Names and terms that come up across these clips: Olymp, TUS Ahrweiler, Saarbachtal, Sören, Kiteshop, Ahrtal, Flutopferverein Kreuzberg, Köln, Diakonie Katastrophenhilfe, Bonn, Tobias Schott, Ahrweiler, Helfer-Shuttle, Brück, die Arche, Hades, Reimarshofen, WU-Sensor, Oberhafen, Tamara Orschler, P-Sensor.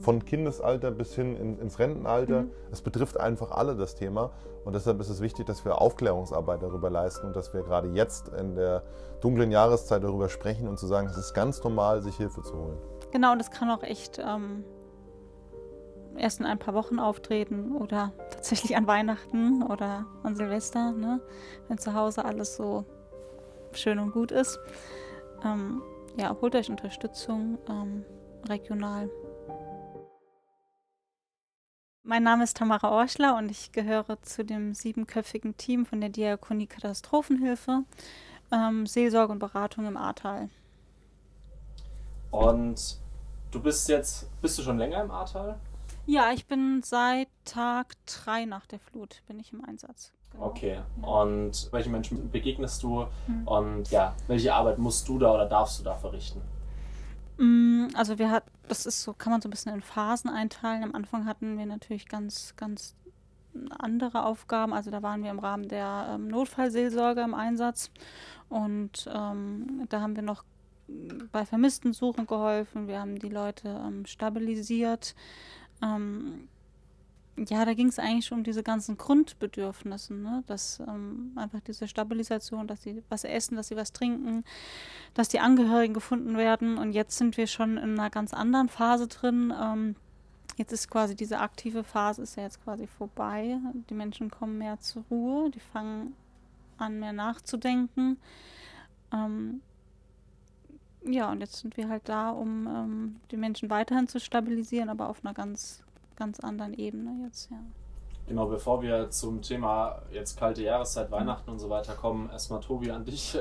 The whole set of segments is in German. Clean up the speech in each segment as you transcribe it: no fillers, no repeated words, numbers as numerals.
von Kindesalter bis hin ins Rentenalter. Es betrifft einfach alle das Thema und deshalb ist es wichtig, dass wir Aufklärungsarbeit darüber leisten und dass wir gerade jetzt in der dunklen Jahreszeit darüber sprechen und zu sagen, es ist ganz normal, sich Hilfe zu holen. Genau, und das kann auch echt erst in ein paar Wochen auftreten oder tatsächlich an Weihnachten oder an Silvester, ne? Wenn zu Hause alles so schön und gut ist. Ja, holt euch Unterstützung regional. Mein Name ist Tamara Orschler und ich gehöre zu dem 7-köpfigen Team von der Diakonie Katastrophenhilfe, Seelsorge und Beratung im Ahrtal. Und du bist du schon länger im Ahrtal? Ja, ich bin seit Tag 3 nach der Flut, bin ich im Einsatz. Genau. Okay, und welchen Menschen begegnest du und ja, welche Arbeit musst du da oder darfst du da verrichten? Also das ist so, kann man so ein bisschen in Phasen einteilen. Am Anfang hatten wir natürlich ganz andere Aufgaben. Also da waren wir im Rahmen der Notfallseelsorge im Einsatz und da haben wir noch bei Vermisstensuchen geholfen. Wir haben die Leute stabilisiert. Ja, da ging es eigentlich schon um diese ganzen Grundbedürfnisse, ne? Dass einfach diese Stabilisation, dass sie was essen, dass sie was trinken, dass die Angehörigen gefunden werden. Und jetzt sind wir schon in einer ganz anderen Phase drin. Jetzt ist quasi diese aktive Phase ist ja jetzt quasi vorbei. Die Menschen kommen mehr zur Ruhe, die fangen an, mehr nachzudenken. Ja, und jetzt sind wir halt da, um die Menschen weiterhin zu stabilisieren, aber auf einer ganz anderen Ebene jetzt, ja. Genau, bevor wir zum Thema jetzt kalte Jahreszeit, Weihnachten und so weiter kommen, erstmal Tobi an dich,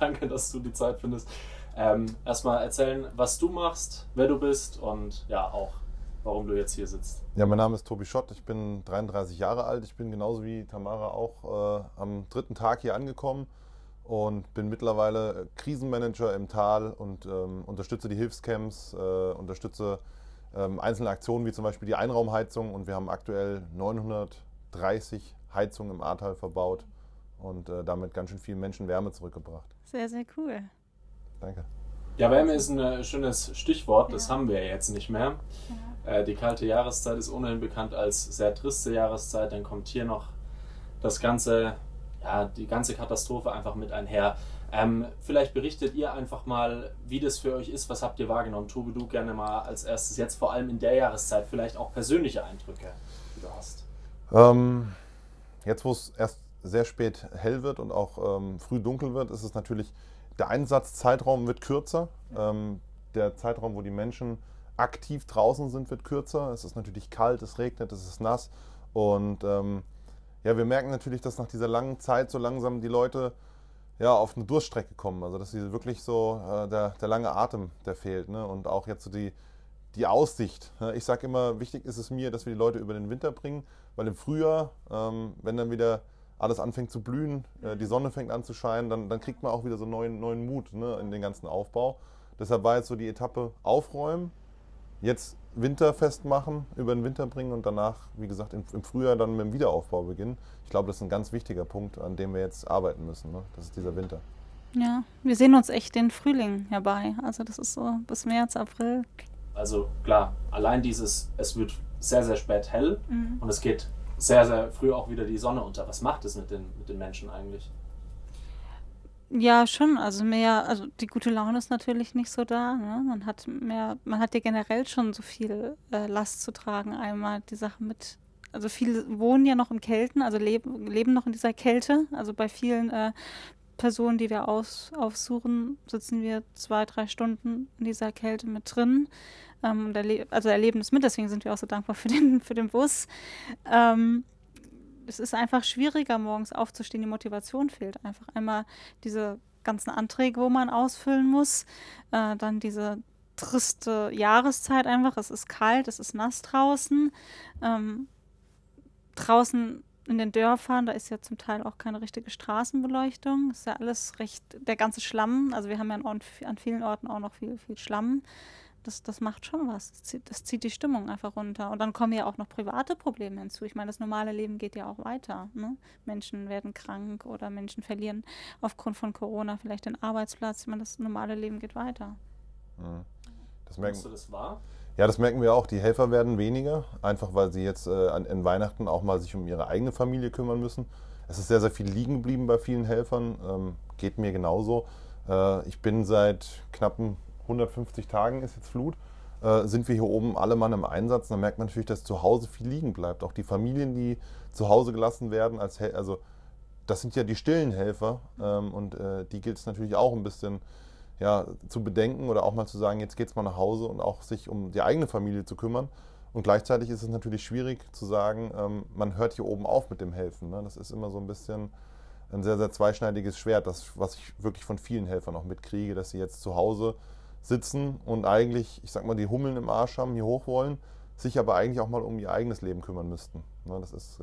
danke, dass du die Zeit findest. Erstmal erzählen, was du machst, wer du bist und ja auch, warum du jetzt hier sitzt. Ja, mein Name ist Tobi Schott, ich bin 33 Jahre alt, ich bin genauso wie Tamara auch am dritten Tag hier angekommen und bin mittlerweile Krisenmanager im Tal und unterstütze die Hilfscamps, unterstütze einzelne Aktionen wie zum Beispiel die Einraumheizung und wir haben aktuell 930 Heizungen im Ahrtal verbaut und damit ganz schön vielen Menschen Wärme zurückgebracht. Sehr, sehr cool. Danke. Ja, Wärme ist ein schönes Stichwort, das haben wir jetzt nicht mehr. Ja. Die kalte Jahreszeit ist ohnehin bekannt als sehr triste Jahreszeit, dann kommt hier noch das ganze, ja, die ganze Katastrophe einfach mit einher. Vielleicht berichtet ihr einfach mal, wie das für euch ist, was habt ihr wahrgenommen? Tobi, du gerne mal als erstes, jetzt vor allem in der Jahreszeit, vielleicht auch persönliche Eindrücke, die du hast. Jetzt, wo es erst sehr spät hell wird und auch früh dunkel wird, ist es natürlich, der Einsatzzeitraum wird kürzer, der Zeitraum, wo die Menschen aktiv draußen sind, wird kürzer. Es ist natürlich kalt, es regnet, es ist nass und ja, wir merken natürlich, dass nach dieser langen Zeit so langsam die Leute ja, auf eine Durststrecke kommen, also dass sie wirklich so der lange Atem, der fehlt, ne? Und auch jetzt so die Aussicht. Ne? Ich sage immer, wichtig ist es mir, dass wir die Leute über den Winter bringen, weil im Frühjahr, wenn dann wieder alles anfängt zu blühen, die Sonne fängt an zu scheinen, dann kriegt man auch wieder so neuen Mut, ne? In den ganzen Aufbau. Deshalb war jetzt so die Etappe aufräumen, jetzt winterfest machen, über den Winter bringen und danach, wie gesagt, im Frühjahr dann mit dem Wiederaufbau beginnen. Ich glaube, das ist ein ganz wichtiger Punkt, an dem wir jetzt arbeiten müssen, ne? Das ist dieser Winter. Ja, wir sehen uns echt den Frühling herbei. Also das ist so bis März, April. Also klar, allein dieses, es wird sehr, sehr spät hell und es geht sehr, sehr früh auch wieder die Sonne unter. Was macht es mit den Menschen eigentlich? Ja, schon. Also die gute Laune ist natürlich nicht so da. Ne? Man hat ja generell schon so viel Last zu tragen. Einmal die Sache mit, also viele wohnen ja noch im Kälten, also leben noch in dieser Kälte. Also bei vielen Personen, die wir aufsuchen, sitzen wir 2-3 Stunden in dieser Kälte mit drin. Erleben das mit, deswegen sind wir auch so dankbar für den Bus. Es ist einfach schwieriger, morgens aufzustehen, die Motivation fehlt einfach. Einmal diese ganzen Anträge, wo man ausfüllen muss, dann diese triste Jahreszeit einfach, es ist kalt, es ist nass draußen. Draußen in den Dörfern, da ist ja zum Teil auch keine richtige Straßenbeleuchtung, ist ja alles recht, der ganze Schlamm, also wir haben ja an vielen Orten auch noch viel, viel Schlamm. Das macht schon was, das zieht die Stimmung einfach runter. Und dann kommen ja auch noch private Probleme hinzu. Ich meine, das normale Leben geht ja auch weiter. Ne? Menschen werden krank oder Menschen verlieren aufgrund von Corona vielleicht den Arbeitsplatz. Ich meine, das normale Leben geht weiter. Das merken. Hast du das wahr? Ja, das merken wir auch. Die Helfer werden weniger, einfach weil sie jetzt an Weihnachten auch mal sich um ihre eigene Familie kümmern müssen. Es ist sehr, sehr viel liegen geblieben bei vielen Helfern. Geht mir genauso. Ich bin seit knappen 150 Tagen, ist jetzt Flut, sind wir hier oben alle Mann im Einsatz. Dann merkt man natürlich, dass zu Hause viel liegen bleibt. Auch die Familien, die zu Hause gelassen werden, also das sind ja die stillen Helfer und die gilt es natürlich auch ein bisschen ja, zu bedenken oder auch mal zu sagen, jetzt geht's mal nach Hause und auch sich um die eigene Familie zu kümmern. Und gleichzeitig ist es natürlich schwierig zu sagen, man hört hier oben auf mit dem Helfen. Ne? Das ist immer so ein bisschen ein sehr, sehr zweischneidiges Schwert, was ich wirklich von vielen Helfern auch mitkriege, dass sie jetzt zu Hause sitzen und eigentlich, ich sag mal, die Hummeln im Arsch haben, hier hoch wollen, sich aber eigentlich auch mal um ihr eigenes Leben kümmern müssten. Ne? Das ist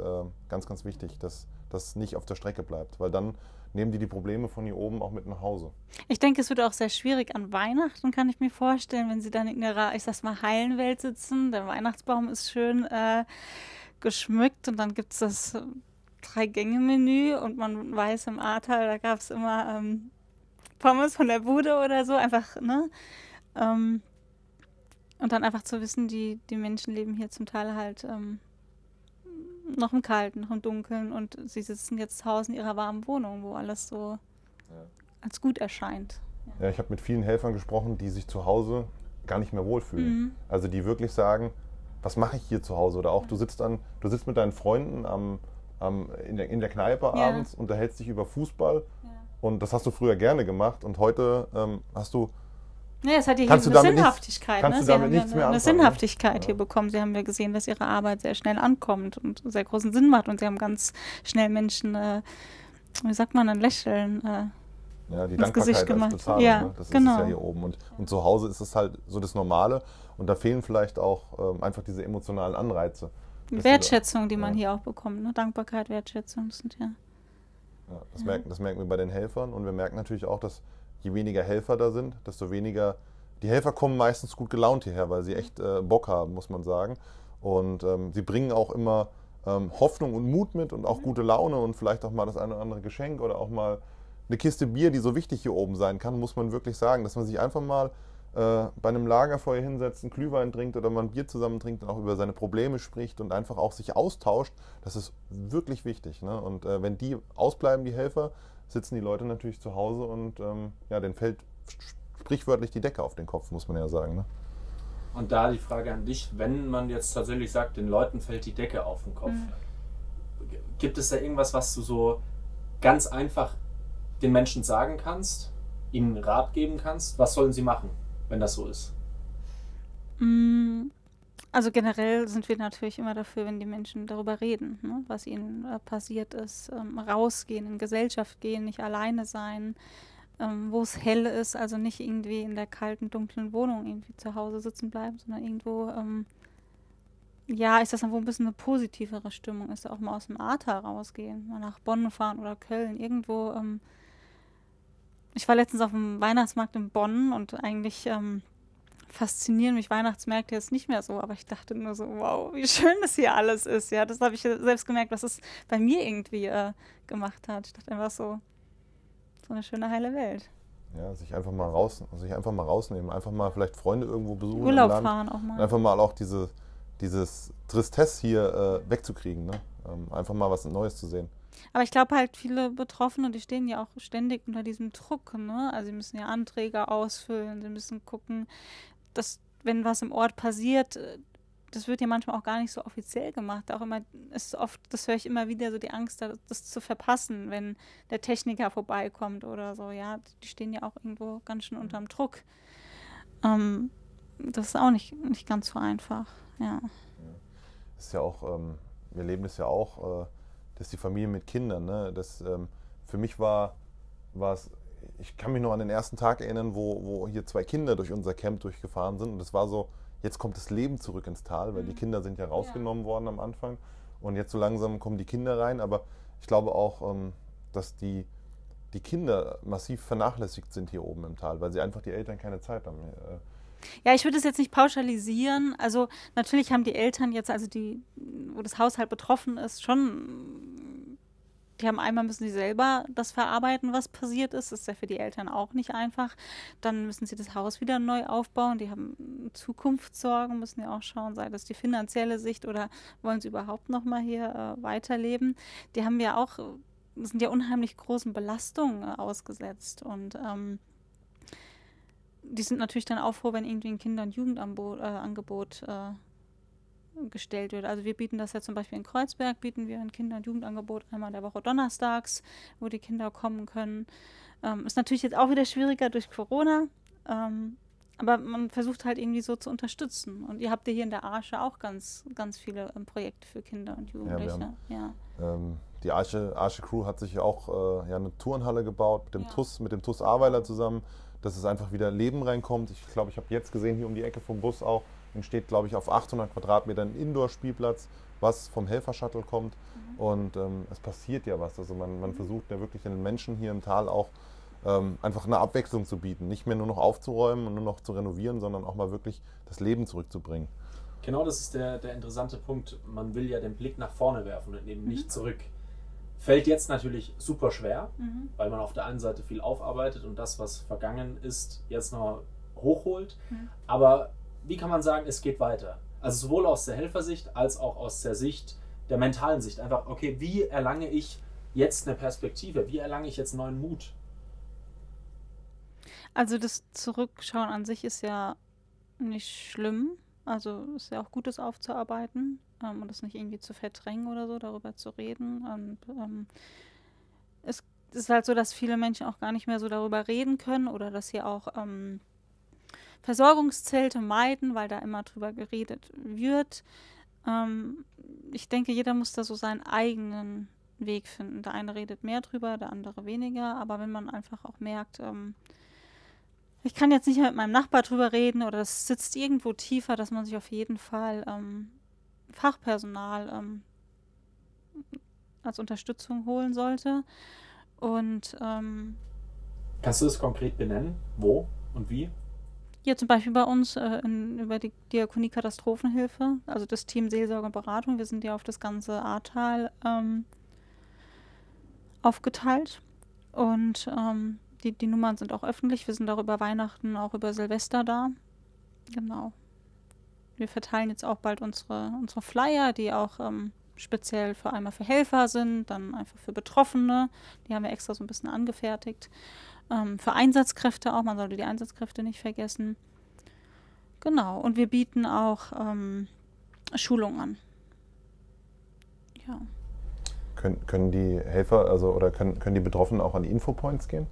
ganz, ganz wichtig, dass das nicht auf der Strecke bleibt, weil dann nehmen die Probleme von hier oben auch mit nach Hause. Ich denke, es wird auch sehr schwierig an Weihnachten, kann ich mir vorstellen, wenn sie dann in ihrer, ich sag's mal, heilen Welt sitzen. Der Weihnachtsbaum ist schön geschmückt und dann gibt es das Drei-Gänge-Menü und man weiß, im Ahrtal, da gab es immer Pommes von der Bude oder so, einfach, ne? Und dann einfach zu wissen, die Menschen leben hier zum Teil halt noch im Kalten, noch im Dunkeln und sie sitzen jetzt zu Hause in ihrer warmen Wohnung, wo alles so als gut erscheint. Ja, ich habe mit vielen Helfern gesprochen, die sich zu Hause gar nicht mehr wohlfühlen. Mhm. Also die wirklich sagen, was mache ich hier zu Hause? Oder auch du sitzt mit deinen Freunden in der Kneipe abends, unterhältst dich über Fußball und das hast du früher gerne gemacht und heute hast du... Ja, es hat hier eine Sinnhaftigkeit. Sie haben eine Sinnhaftigkeit hier bekommen. Sie haben ja gesehen, dass ihre Arbeit sehr schnell ankommt und sehr großen Sinn macht. Und sie haben ganz schnell Menschen, wie sagt man, ein Lächeln ja, die ins Gesicht gemacht. Bezahlung, ja, ne? Das genau. Ist ja hier oben. Und zu Hause ist es halt so das Normale. Und da fehlen vielleicht auch einfach diese emotionalen Anreize. Die Wertschätzung, die man hier auch bekommt. Ne? Dankbarkeit, Wertschätzung. Das sind das merken wir bei den Helfern. Und wir merken natürlich auch, dass je weniger Helfer da sind, desto weniger... Die Helfer kommen meistens gut gelaunt hierher, weil sie echt Bock haben, muss man sagen. Und sie bringen auch immer Hoffnung und Mut mit und auch gute Laune und vielleicht auch mal das eine oder andere Geschenk oder auch mal eine Kiste Bier, die so wichtig hier oben sein kann, muss man wirklich sagen. Dass man sich einfach mal bei einem Lagerfeuer hinsetzt, einen Glühwein trinkt oder mal ein Bier zusammen trinkt und auch über seine Probleme spricht und einfach auch sich austauscht, das ist wirklich wichtig. Ne? Und wenn die ausbleiben, die Helfer, sitzen die Leute natürlich zu Hause und denen fällt sprichwörtlich die Decke auf den Kopf, muss man ja sagen. Ne? Und da die Frage an dich, wenn man jetzt tatsächlich sagt, den Leuten fällt die Decke auf den Kopf, gibt es da irgendwas, was du so ganz einfach den Menschen sagen kannst, ihnen Rat geben kannst? Was sollen sie machen, wenn das so ist? Also generell sind wir natürlich immer dafür, wenn die Menschen darüber reden, ne, was ihnen passiert ist. Rausgehen, in Gesellschaft gehen, nicht alleine sein, wo es hell ist, also nicht irgendwie in der kalten, dunklen Wohnung irgendwie zu Hause sitzen bleiben, sondern irgendwo, wo ein bisschen eine positivere Stimmung ist, auch mal aus dem Ahrtal rausgehen, mal nach Bonn fahren oder Köln, irgendwo. Ich war letztens auf dem Weihnachtsmarkt in Bonn und eigentlich... faszinieren mich Weihnachtsmärkte jetzt nicht mehr so, aber ich dachte nur so, wow, wie schön das hier alles ist. Ja, das habe ich selbst gemerkt, was es bei mir irgendwie gemacht hat. Ich dachte einfach so eine schöne heile Welt. Ja, sich einfach mal rausnehmen, einfach mal vielleicht Freunde irgendwo besuchen. Urlaub fahren auch mal. Einfach mal auch dieses Tristesse hier wegzukriegen, ne? Einfach mal was Neues zu sehen. Aber ich glaube halt, viele Betroffene, die stehen ja auch ständig unter diesem Druck, ne? Also sie müssen ja Anträge ausfüllen, sie müssen gucken, dass, wenn was im Ort passiert, das wird ja manchmal auch gar nicht so offiziell gemacht. Auch immer ist oft, das höre ich immer wieder, so die Angst, das zu verpassen, wenn der Techniker vorbeikommt oder so. Ja, die stehen ja auch irgendwo ganz schön unterm Druck. Das ist auch nicht ganz so einfach. Ja. Ist ja auch, wir leben das ja auch. Dass die Familie mit Kindern, ne? Das für mich war es, ich kann mich noch an den ersten Tag erinnern, wo hier zwei Kinder durch unser Camp durchgefahren sind und das war so, jetzt kommt das Leben zurück ins Tal, weil die Kinder sind ja rausgenommen worden am Anfang und jetzt so langsam kommen die Kinder rein, aber ich glaube auch, dass die Kinder massiv vernachlässigt sind hier oben im Tal, weil sie einfach die Eltern keine Zeit haben. Ja, ich würde es jetzt nicht pauschalisieren. Also natürlich haben die Eltern jetzt, also die, wo das Haushalt betroffen ist, schon Die haben einmal, müssen sie selber das verarbeiten, was passiert ist. Das ist ja für die Eltern auch nicht einfach. Dann müssen sie das Haus wieder neu aufbauen. Die haben Zukunftssorgen, müssen ja auch schauen, sei das die finanzielle Sicht oder wollen sie überhaupt nochmal hier weiterleben. Die haben ja auch, sind ja unheimlich großen Belastungen ausgesetzt. Und die sind natürlich dann auch froh, wenn irgendwie ein Kinder- und Jugendangebot gestellt wird. Also wir bieten das ja zum Beispiel in Kreuzberg, bieten wir ein Kinder- und Jugendangebot einmal in der Woche donnerstags, wo die Kinder kommen können. Ist natürlich jetzt auch wieder schwieriger durch Corona, aber man versucht halt irgendwie so zu unterstützen. Und ihr habt ja hier in der Arche auch ganz viele Projekte für Kinder und Jugendliche. Ja, die Arche-Crew hat sich ja auch eine Turnhalle gebaut mit dem TUS Ahrweiler zusammen, dass es einfach wieder Leben reinkommt. Ich glaube, ich habe jetzt gesehen, hier um die Ecke vom Bus auch, entsteht, glaube ich, auf 800 Quadratmetern ein Indoor-Spielplatz, was vom Helfer-Shuttle kommt. Mhm. Und es passiert ja was. Also man versucht ja wirklich den Menschen hier im Tal auch einfach eine Abwechslung zu bieten. Nicht mehr nur noch aufzuräumen und nur noch zu renovieren, sondern auch mal wirklich das Leben zurückzubringen. Genau, das ist der interessante Punkt. Man will ja den Blick nach vorne werfen und eben nicht zurück. Fällt jetzt natürlich super schwer, weil man auf der einen Seite viel aufarbeitet und das, was vergangen ist, jetzt noch hochholt. Mhm. Aber wie kann man sagen, es geht weiter? Also sowohl aus der Helfersicht als auch aus der Sicht, der mentalen Sicht. Einfach, okay, wie erlange ich jetzt eine Perspektive? Wie erlange ich jetzt neuen Mut? Also das Zurückschauen an sich ist ja nicht schlimm. Also ist ja auch gut, das aufzuarbeiten und das nicht irgendwie zu verdrängen oder so, darüber zu reden. Und es ist halt so, dass viele Menschen auch gar nicht mehr so darüber reden können oder dass sie auch Versorgungszelte meiden, weil da immer drüber geredet wird. Ich denke, jeder muss da so seinen eigenen Weg finden. Der eine redet mehr drüber, der andere weniger. Aber wenn man einfach auch merkt, ich kann jetzt nicht mehr mit meinem Nachbar drüber reden oder das sitzt irgendwo tiefer, dass man sich auf jeden Fall Fachpersonal als Unterstützung holen sollte. Und kannst du das konkret benennen? Wo und wie? Ja, zum Beispiel bei uns über die Diakonie Katastrophenhilfe, also das Team Seelsorge und Beratung. Wir sind ja auf das ganze Ahrtal aufgeteilt und die Nummern sind auch öffentlich. Wir sind auch über Weihnachten, auch über Silvester da. Genau. Wir verteilen jetzt auch bald unsere Flyer, die auch speziell für einmal für Helfer sind, dann einfach für Betroffene. Die haben wir extra so ein bisschen angefertigt. Für Einsatzkräfte auch, man sollte die Einsatzkräfte nicht vergessen. Genau, und wir bieten auch Schulungen an. Ja. Können die Helfer, können die Betroffenen auch an die Infopoints gehen?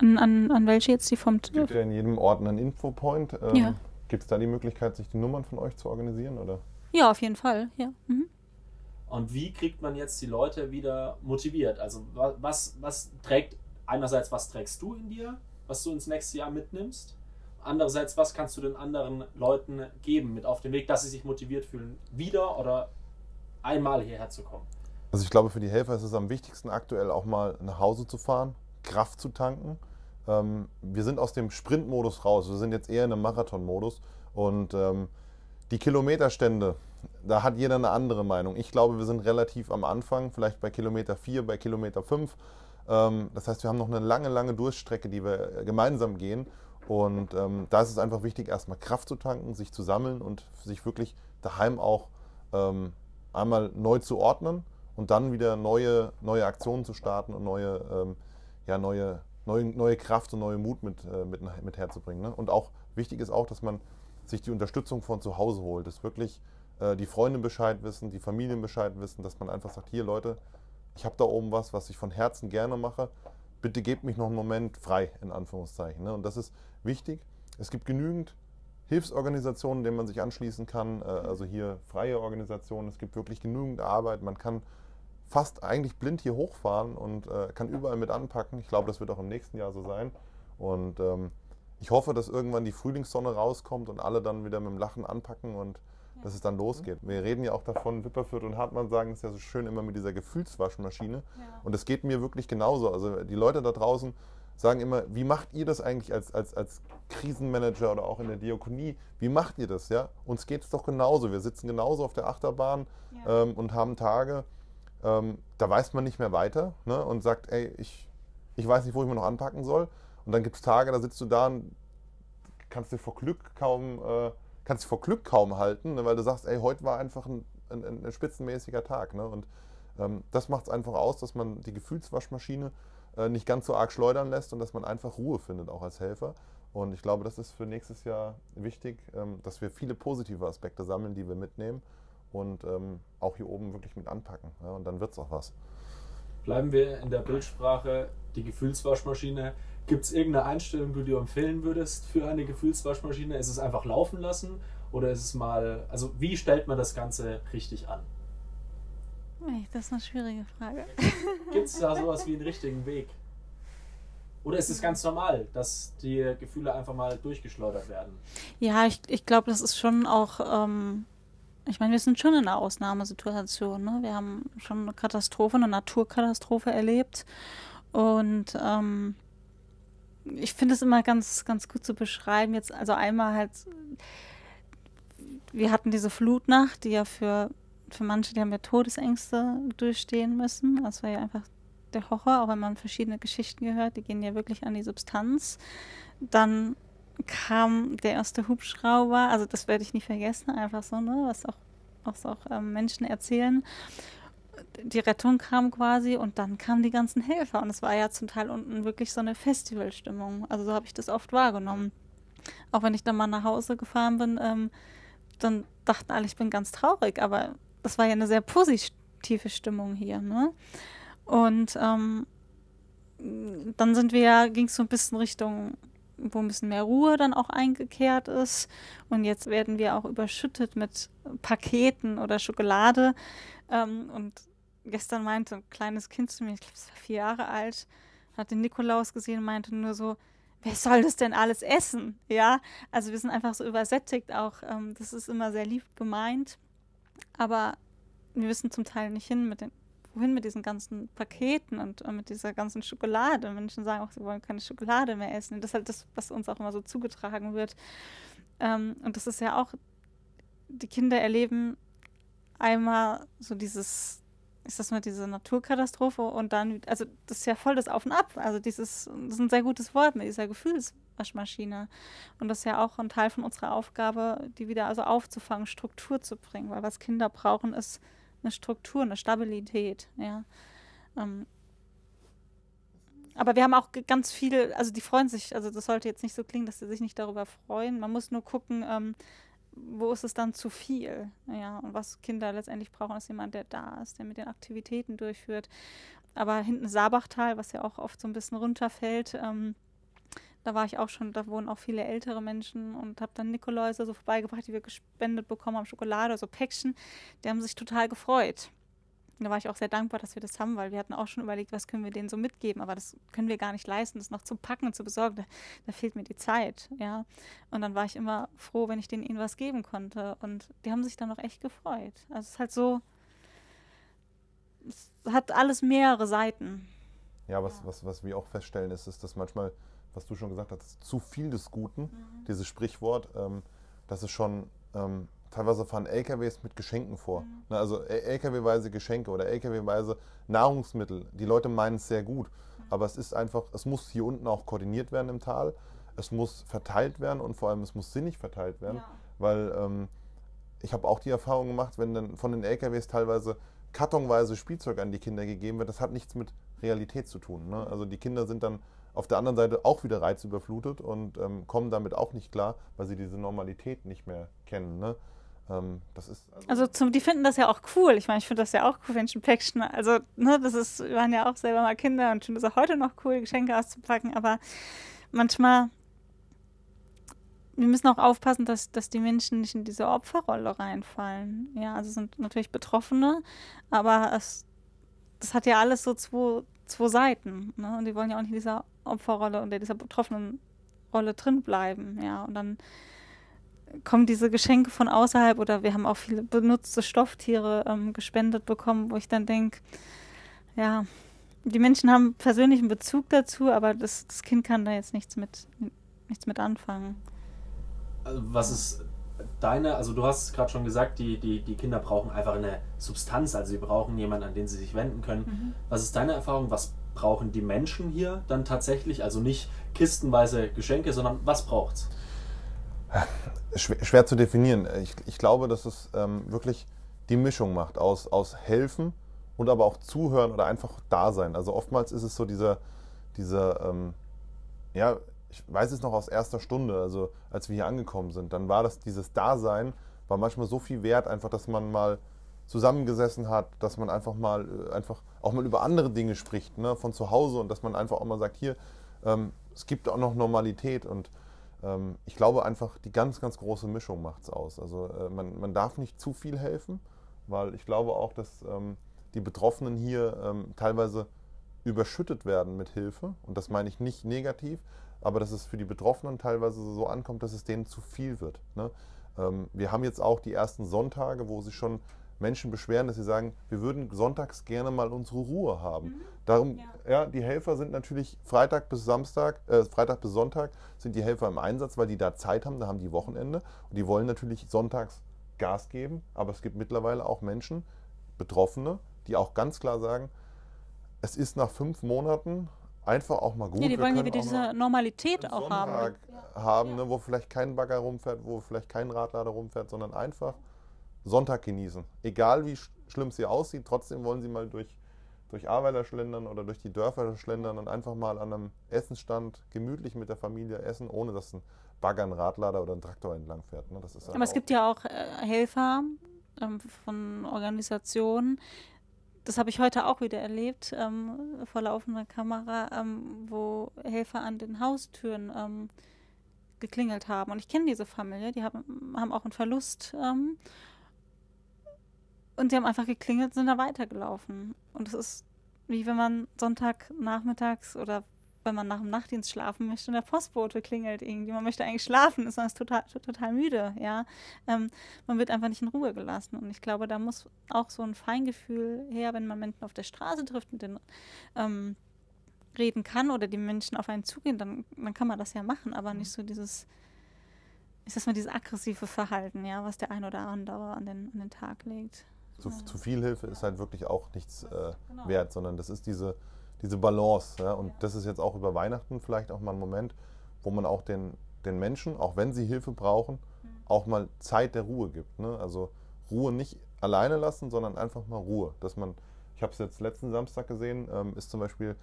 An welche jetzt? Die vom TÜV? Es gibt ja in jedem Ort einen Infopoint. Ja. Gibt es da die Möglichkeit, sich die Nummern von euch zu organisieren, oder? Ja, auf jeden Fall, ja. Mhm. Und wie kriegt man jetzt die Leute wieder motiviert? Also was trägst du in dir, was du ins nächste Jahr mitnimmst? Andererseits, was kannst du den anderen Leuten geben mit auf dem Weg, dass sie sich motiviert fühlen, wieder oder einmal hierher zu kommen? Also ich glaube, für die Helfer ist es am wichtigsten, aktuell auch mal nach Hause zu fahren, Kraft zu tanken. Wir sind aus dem Sprintmodus raus, wir sind jetzt eher in einem Marathonmodus und die Kilometerstände, da hat jeder eine andere Meinung. Ich glaube, wir sind relativ am Anfang, vielleicht bei Kilometer 4, bei Kilometer 5. Das heißt, wir haben noch eine lange, lange Durststrecke, die wir gemeinsam gehen. Und da ist es einfach wichtig, erstmal Kraft zu tanken, sich zu sammeln und sich wirklich daheim auch einmal neu zu ordnen und dann wieder neue Aktionen zu starten und neue Kraft und neue Mut mit herzubringen. Ne? Und auch wichtig ist auch, dass man sich die Unterstützung von zu Hause holt, dass wirklich die Freunde Bescheid wissen, die Familien Bescheid wissen, dass man einfach sagt, hier Leute, ich habe da oben was ich von Herzen gerne mache. Bitte gebt mich noch einen Moment frei, in Anführungszeichen. Und das ist wichtig. Es gibt genügend Hilfsorganisationen, denen man sich anschließen kann. Also hier freie Organisationen. Es gibt wirklich genügend Arbeit. Man kann fast eigentlich blind hier hochfahren und kann überall mit anpacken. Ich glaube, das wird auch im nächsten Jahr so sein. Und ich hoffe, dass irgendwann die Frühlingssonne rauskommt und alle dann wieder mit dem Lachen anpacken und dass es dann losgeht. Wir reden ja auch davon, Wipperfürth und Hartmann sagen es ja so schön immer mit dieser Gefühlswaschmaschine. Ja. Und es geht mir wirklich genauso. Also die Leute da draußen sagen immer, wie macht ihr das eigentlich als Krisenmanager oder auch in der Diakonie? Wie macht ihr das? Ja? Uns geht es doch genauso. Wir sitzen genauso auf der Achterbahn und haben Tage, da weiß man nicht mehr weiter, ne, und sagt, ey, ich weiß nicht, wo ich mir noch anpacken soll. Und dann gibt es Tage, da sitzt du da und kannst dir vor Glück kaum, halten, ne, weil du sagst, ey, heute war einfach ein spitzenmäßiger Tag. Ne? Und das macht es einfach aus, dass man die Gefühlswaschmaschine nicht ganz so arg schleudern lässt und dass man einfach Ruhe findet, auch als Helfer. Und ich glaube, das ist für nächstes Jahr wichtig, dass wir viele positive Aspekte sammeln, die wir mitnehmen und auch hier oben wirklich mit anpacken. Ja? Und dann wird es auch was. Bleiben wir in der Bildsprache, die Gefühlswaschmaschine. Gibt es irgendeine Einstellung, die du empfehlen würdest für eine Gefühlswaschmaschine? Ist es einfach laufen lassen oder ist es mal, also wie stellt man das Ganze richtig an? Das ist eine schwierige Frage. Gibt es da sowas wie einen richtigen Weg? Oder ist es ganz normal, dass die Gefühle einfach mal durchgeschleudert werden? Ja, ich glaube, das ist schon auch, ich meine, wir sind schon in einer Ausnahmesituation. Ne? Wir haben schon eine Katastrophe, eine Naturkatastrophe erlebt. Und ich finde es immer ganz gut zu beschreiben. Jetzt, also einmal halt, wir hatten diese Flutnacht, die ja für manche, die haben ja Todesängste durchstehen müssen. Das war ja einfach der Horror, auch wenn man verschiedene Geschichten gehört, die gehen ja wirklich an die Substanz. Dann kam der erste Hubschrauber, also das werde ich nie vergessen, einfach so, ne, was auch Menschen erzählen. Die Rettung kam quasi und dann kamen die ganzen Helfer und es war ja zum Teil unten wirklich so eine Festivalstimmung. Also so habe ich das oft wahrgenommen. Auch wenn ich dann mal nach Hause gefahren bin, dann dachten alle, ich bin ganz traurig, aber das war ja eine sehr positive Stimmung hier, ne? Und dann sind wir ja, ging es so ein bisschen Richtung, wo ein bisschen mehr Ruhe dann auch eingekehrt ist. Und jetzt werden wir auch überschüttet mit Paketen oder Schokolade. Und gestern meinte ein kleines Kind zu mir, ich glaube, es war 4 Jahre alt, hat den Nikolaus gesehen und meinte nur so, wer soll das denn alles essen? Ja, also wir sind einfach so übersättigt auch. Das ist immer sehr lieb gemeint, aber wir wissen zum Teil nicht hin mit den wohin mit diesen ganzen Paketen und mit dieser ganzen Schokolade. Menschen sagen auch, sie wollen keine Schokolade mehr essen. Das ist halt das, was uns auch immer so zugetragen wird. Und das ist ja auch, die Kinder erleben einmal so dieses, ist das mal diese Naturkatastrophe und dann, also das ist ja voll das Auf und Ab. Also dieses, das ist ein sehr gutes Wort mit dieser Gefühlswaschmaschine. Und das ist ja auch ein Teil von unserer Aufgabe, die wieder also aufzufangen, Struktur zu bringen. Weil was Kinder brauchen, ist eine Struktur, eine Stabilität, ja. Aber wir haben auch ganz viel, also die freuen sich, also das sollte jetzt nicht so klingen, dass sie sich nicht darüber freuen. Man muss nur gucken, wo ist es dann zu viel, ja. Und was Kinder letztendlich brauchen, ist jemand, der da ist, der mit den Aktivitäten durchführt. Aber hinten Saarbachtal, was ja auch oft so ein bisschen runterfällt, da war ich auch schon, da wohnen auch viele ältere Menschen und habe dann Nikoläuse so vorbeigebracht, die wir gespendet bekommen haben, Schokolade, so Päckchen. Die haben sich total gefreut. Da war ich auch sehr dankbar, dass wir das haben, weil wir hatten auch schon überlegt, was können wir denen so mitgeben, aber das können wir gar nicht leisten, das noch zu packen und zu besorgen, da fehlt mir die Zeit, ja. Und dann war ich immer froh, wenn ich denen ihnen was geben konnte und die haben sich dann auch echt gefreut. Also es ist halt so, es hat alles mehrere Seiten. Ja, was wir auch feststellen ist, dass manchmal, was du schon gesagt hast, zu viel des Guten, dieses Sprichwort, das ist schon, teilweise fahren LKWs mit Geschenken vor. Na, also LKW-weise Geschenke oder LKW-weise Nahrungsmittel. Die Leute meinen es sehr gut, aber es ist einfach, es muss hier unten auch koordiniert werden im Tal, es muss verteilt werden und vor allem es muss sinnig verteilt werden, ja. Weil ich habe auch die Erfahrung gemacht, wenn dann von den LKWs teilweise kartonweise Spielzeug an die Kinder gegeben wird, das hat nichts mit Realität zu tun. Ne? Also die Kinder sind dann auf der anderen Seite auch wieder reizüberflutet und kommen damit auch nicht klar, weil sie diese Normalität nicht mehr kennen. Ne? Das ist die finden das ja auch cool. Ich meine, ich finde das ja auch cool, wenn ich ein Päckchen, also ne, das ist, wir waren ja auch selber mal Kinder und finde es auch heute noch cool, Geschenke auszupacken, aber manchmal, wir müssen auch aufpassen, dass die Menschen nicht in diese Opferrolle reinfallen. Ja, also sind natürlich Betroffene, aber das hat ja alles so zwei Seiten, ne? Und die wollen ja auch nicht in dieser Opferrolle und in dieser betroffenen Rolle drin bleiben, ja. Und dann kommen diese Geschenke von außerhalb oder wir haben auch viele benutzte Stofftiere gespendet bekommen, wo ich dann denke, ja, die Menschen haben persönlichen Bezug dazu, aber das Kind kann da jetzt nichts mit anfangen. Also was ist deine, also du hast es gerade schon gesagt, die Kinder brauchen einfach eine Substanz, also sie brauchen jemanden, an den sie sich wenden können. Mhm. Was ist deine Erfahrung, was brauchen die Menschen hier dann tatsächlich, also nicht kistenweise Geschenke, sondern was braucht's? Schwer zu definieren. Ich glaube, dass es wirklich die Mischung macht aus Helfen und aber auch Zuhören oder einfach da sein. Also oftmals ist es so dieser ja, ich weiß es noch aus erster Stunde, also als wir hier angekommen sind, dann war das, dieses Dasein war manchmal so viel wert, einfach, dass man mal zusammengesessen hat, dass man einfach auch mal über andere Dinge spricht, ne, von zu Hause, und dass man einfach auch mal sagt, hier, es gibt auch noch Normalität, und ich glaube einfach, die ganz, ganz große Mischung macht es aus. Also man darf nicht zu viel helfen, weil ich glaube auch, dass die Betroffenen hier teilweise überschüttet werden mit Hilfe, und das meine ich nicht negativ, aber dass es für die Betroffenen teilweise so ankommt, dass es denen zu viel wird, ne? Wir haben jetzt auch die ersten Sonntage, wo sich schon Menschen beschweren, dass sie sagen, wir würden sonntags gerne mal unsere Ruhe haben. Mhm. Darum, ja, die Helfer sind natürlich Freitag bis Sonntag sind die Helfer im Einsatz, weil die da Zeit haben, da haben die Wochenende, und die wollen natürlich sonntags Gas geben, aber es gibt mittlerweile auch Menschen, Betroffene, die auch ganz klar sagen, es ist nach 5 Monaten einfach auch mal gut. Ja, die wollen ja wieder diese Normalität auch haben. Ne, wo vielleicht kein Bagger rumfährt, wo vielleicht kein Radlader rumfährt, sondern einfach Sonntag genießen. Egal wie schlimm es hier aussieht, trotzdem wollen sie mal durch Ahrweiler schlendern oder durch die Dörfer schlendern und einfach mal an einem Essensstand gemütlich mit der Familie essen, ohne dass ein Bagger, ein Radlader oder ein Traktor entlang fährt. Ne, das ist aber es gibt ja auch Helfer von Organisationen. Das habe ich heute auch wieder erlebt, vor laufender Kamera, wo Helfer an den Haustüren geklingelt haben. Und ich kenne diese Familie, die haben auch einen Verlust. Und die haben einfach geklingelt und sind da weitergelaufen. Und es ist wie wenn man Sonntagnachmittags oder wenn man nach dem Nachtdienst schlafen möchte und der Postbote klingelt irgendwie. Man möchte eigentlich schlafen, ist man total müde. Ja? Man wird einfach nicht in Ruhe gelassen. Und ich glaube, da muss auch so ein Feingefühl her, wenn man Menschen auf der Straße trifft, mit denen reden kann oder die Menschen auf einen zugehen, dann kann man das ja machen, aber nicht so dieses aggressive Verhalten, ja, was der ein oder andere an den Tag legt. Zu viel Hilfe ist halt wirklich auch nichts wert, sondern das ist diese Balance, ja? Und das ist jetzt auch über Weihnachten vielleicht auch mal ein Moment, wo man auch den Menschen, auch wenn sie Hilfe brauchen, auch mal Zeit der Ruhe gibt, ne? Also Ruhe nicht alleine lassen, sondern einfach mal Ruhe. Dass man, ich habe es jetzt letzten Samstag gesehen, ist zum Beispiel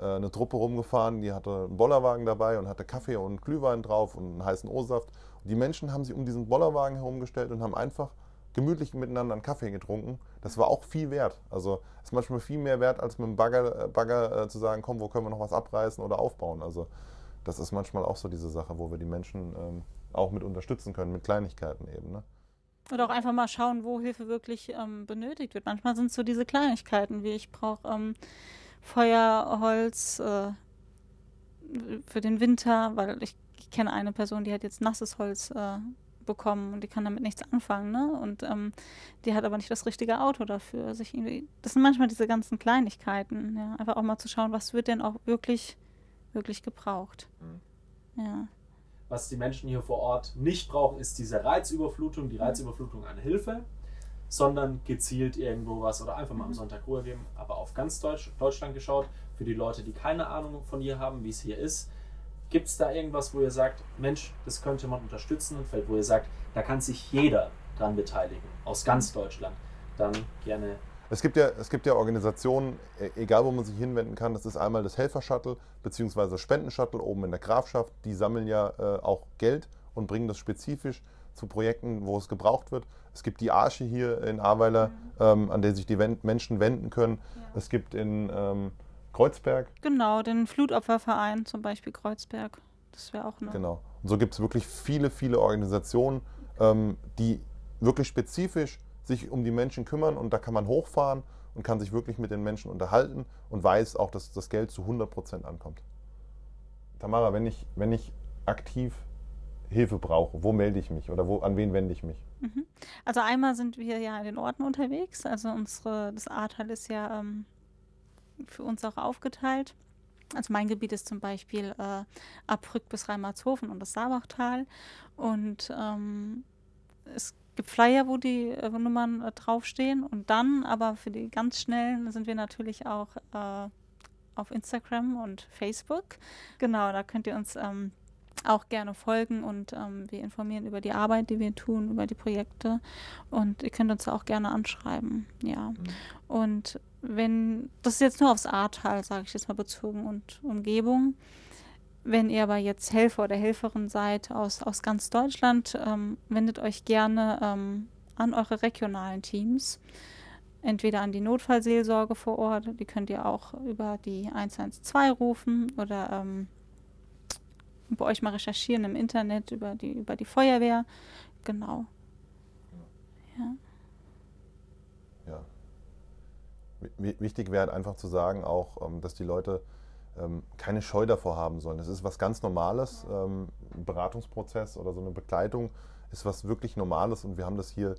eine Truppe rumgefahren, die hatte einen Bollerwagen dabei und hatte Kaffee und Glühwein drauf und einen heißen O-Saft. Die Menschen haben sich um diesen Bollerwagen herumgestellt und haben einfach gemütlich miteinander einen Kaffee getrunken. Das war auch viel wert. Also ist manchmal viel mehr wert, als mit dem Bagger zu sagen, komm, wo können wir noch was abreißen oder aufbauen. Also das ist manchmal auch so diese Sache, wo wir die Menschen auch mit unterstützen können, mit Kleinigkeiten eben, ne? Oder auch einfach mal schauen, wo Hilfe wirklich benötigt wird. Manchmal sind es so diese Kleinigkeiten, wie ich brauche Feuer, Holz für den Winter, weil ich kenne eine Person, die hat jetzt nasses Holz bekommen und die kann damit nichts anfangen, ne? Und die hat aber nicht das richtige Auto dafür. Das sind manchmal diese ganzen Kleinigkeiten, ja? Einfach auch mal zu schauen, was wird denn auch wirklich gebraucht. Mhm. Ja. Was die Menschen hier vor Ort nicht brauchen, ist diese Reizüberflutung, an Hilfe, sondern gezielt irgendwo was oder einfach mal am Sonntag Ruhe geben. Aber auf ganz Deutschland geschaut, für die Leute, die keine Ahnung von hier haben, wie es hier ist, gibt es da irgendwas, wo ihr sagt, Mensch, das könnte man unterstützen, und wo ihr sagt, da kann sich jeder dran beteiligen, aus ganz Deutschland, dann gerne. Es gibt ja Organisationen, egal wo man sich hinwenden kann, das ist einmal das Helfer-Shuttle bzw. Spenden-Shuttle oben in der Grafschaft, die sammeln ja auch Geld und bringen das spezifisch zu Projekten, wo es gebraucht wird. Es gibt die Arche hier in Ahrweiler, an der sich die Menschen wenden können. Ja. Es gibt in Kreuzberg. Genau, den Flutopferverein zum Beispiel Kreuzberg. Das wäre auch eine. Genau. Und so gibt es wirklich viele, viele Organisationen, die wirklich spezifisch sich um die Menschen kümmern, und da kann man hochfahren und kann sich wirklich mit den Menschen unterhalten und weiß auch, dass das Geld zu 100% ankommt. Tamara, wenn ich aktiv Hilfe brauche, wo melde ich mich oder an wen wende ich mich? Also einmal sind wir ja in den Orten unterwegs, also das Ahrtal ist ja für uns auch aufgeteilt. Also mein Gebiet ist zum Beispiel ab Brück bis Reimarshofen und das Saarbachtal, und es gibt Flyer, wo die Nummern draufstehen. Und dann, aber für die ganz Schnellen, sind wir natürlich auch auf Instagram und Facebook. Genau, da könnt ihr uns auch gerne folgen und wir informieren über die Arbeit, die wir tun, über die Projekte. Und ihr könnt uns auch gerne anschreiben. Ja. Mhm. Und wenn, das ist jetzt nur aufs Ahrtal, sage ich jetzt mal, bezogen und Umgebung. Wenn ihr aber jetzt Helfer oder Helferin seid aus ganz Deutschland, wendet euch gerne an eure regionalen Teams. Entweder an die Notfallseelsorge vor Ort, die könnt ihr auch über die 112 rufen oder bei euch mal recherchieren im Internet über die Feuerwehr. Genau. Ja. Ja. Wichtig wäre einfach zu sagen auch, dass die Leute keine Scheu davor haben sollen. Das ist was ganz Normales. Ein Beratungsprozess oder so eine Begleitung ist was wirklich Normales und wir haben das hier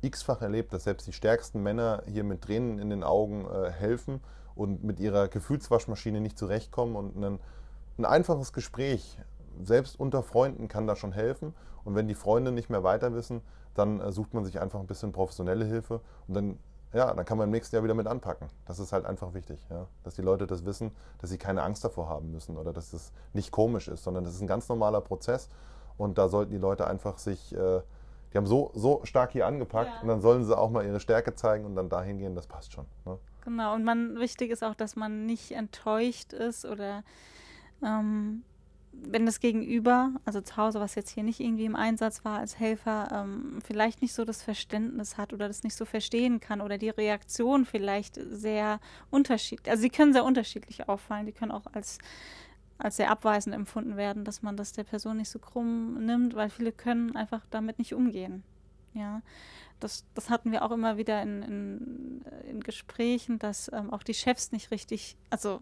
x-fach erlebt, dass selbst die stärksten Männer hier mit Tränen in den Augen helfen und mit ihrer Gefühlswaschmaschine nicht zurechtkommen und ein einfaches Gespräch, selbst unter Freunden, kann da schon helfen und wenn die Freunde nicht mehr weiter wissen, dann sucht man sich einfach ein bisschen professionelle Hilfe und dann dann kann man im nächsten Jahr wieder mit anpacken. Das ist halt einfach wichtig, ja? Dass die Leute das wissen, dass sie keine Angst davor haben müssen oder dass das nicht komisch ist, sondern das ist ein ganz normaler Prozess und da sollten die Leute einfach sich, die haben so stark hier angepackt und dann sollen sie auch mal ihre Stärke zeigen und dann dahin gehen, das passt schon. Ne? Genau, und wichtig ist auch, dass man nicht enttäuscht ist oder wenn das Gegenüber, also zu Hause, was jetzt hier nicht irgendwie im Einsatz war als Helfer, vielleicht nicht so das Verständnis hat oder das nicht so verstehen kann oder die Reaktion vielleicht sehr unterschiedlich, also sie können sehr unterschiedlich auffallen, die können auch als sehr abweisend empfunden werden, dass man das der Person nicht so krumm nimmt, weil viele können einfach damit nicht umgehen. Ja, das hatten wir auch immer wieder in Gesprächen, dass auch die Chefs nicht richtig, also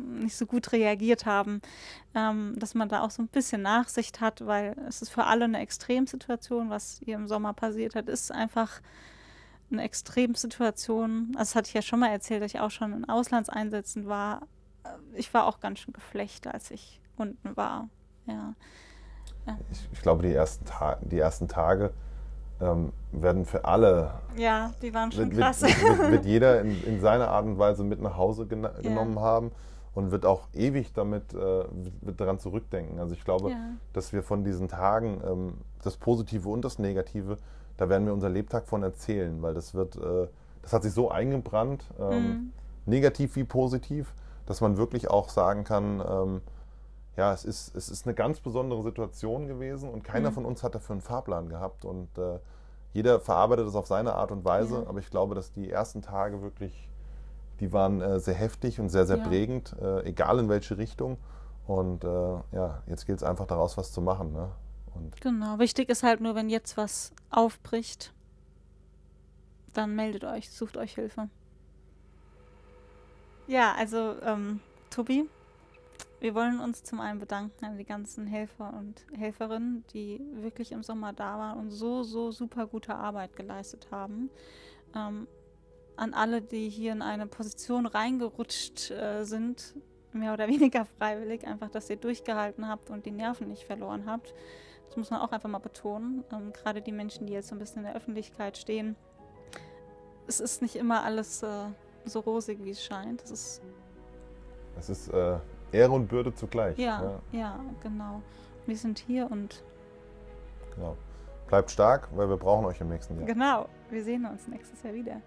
nicht so gut reagiert haben, dass man da auch so ein bisschen Nachsicht hat, weil es ist für alle eine Extremsituation, was hier im Sommer passiert hat, ist einfach eine Extremsituation. Das hatte ich ja schon mal erzählt, dass ich auch schon in Auslandseinsätzen war. Ich war auch ganz schön geflecht, als ich unten war. Ja. Ja. Ich glaube, die ersten Tage werden für alle. Ja, die waren schon krass. Wird jeder in seiner Art und Weise mit nach Hause genommen haben und wird auch ewig damit daran zurückdenken. Also ich glaube, dass wir von diesen Tagen, das Positive und das Negative, da werden wir unser Lebtag von erzählen, weil das hat sich so eingebrannt, negativ wie positiv, dass man wirklich auch sagen kann, es ist eine ganz besondere Situation gewesen und keiner von uns hat dafür einen Fahrplan gehabt und jeder verarbeitet es auf seine Art und Weise, aber ich glaube, dass die ersten Tage wirklich, die waren sehr heftig und sehr, sehr prägend, egal in welche Richtung und jetzt gilt es einfach daraus, was zu machen. Ne? Und genau, wichtig ist halt nur, wenn jetzt was aufbricht, dann meldet euch, sucht euch Hilfe. Ja, also Tobi, wir wollen uns zum einen bedanken an die ganzen Helfer und Helferinnen, die wirklich im Sommer da waren und so super gute Arbeit geleistet haben. An alle, die hier in eine Position reingerutscht sind, mehr oder weniger freiwillig, einfach, dass ihr durchgehalten habt und die Nerven nicht verloren habt. Das muss man auch einfach mal betonen, gerade die Menschen, die jetzt so ein bisschen in der Öffentlichkeit stehen. Es ist nicht immer alles so rosig, wie es scheint. Es ist Ehre und Bürde zugleich. Ja, genau. Wir sind hier und genau. Bleibt stark, weil wir brauchen euch im nächsten Jahr. Genau, wir sehen uns nächstes Jahr wieder.